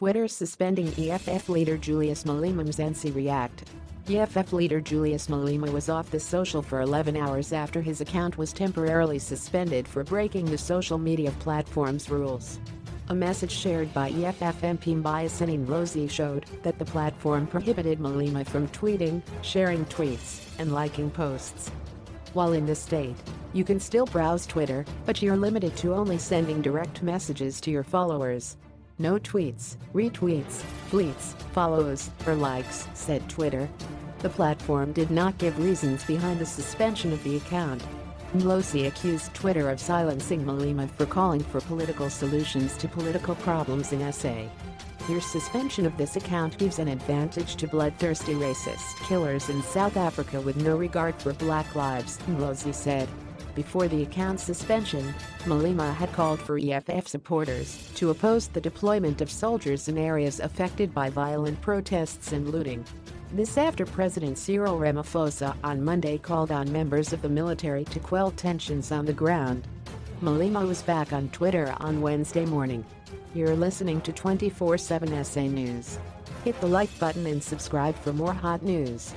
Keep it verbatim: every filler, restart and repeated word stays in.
Twitter suspending E F F leader Julius Malema. Mzansi react. E F F leader Julius Malema was off the social for eleven hours after his account was temporarily suspended for breaking the social media platform's rules. A message shared by E F F M P Mbias Rosie showed that the platform prohibited Malema from tweeting, sharing tweets, and liking posts. While in this state, you can still browse Twitter, but you're limited to only sending direct messages to your followers. No tweets, retweets, fleets, follows, or likes, said Twitter. The platform did not give reasons behind the suspension of the account. Rosie accused Twitter of silencing Malema for calling for political solutions to political problems in S A. Your suspension of this account gives an advantage to bloodthirsty racist killers in South Africa with no regard for black lives, Rosie said. Before the account's suspension, Malema had called for E F F supporters to oppose the deployment of soldiers in areas affected by violent protests and looting. This after President Cyril Ramaphosa on Monday called on members of the military to quell tensions on the ground. Malema was back on Twitter on Wednesday morning. You're listening to twenty-four seven S A News. Hit the like button and subscribe for more hot news.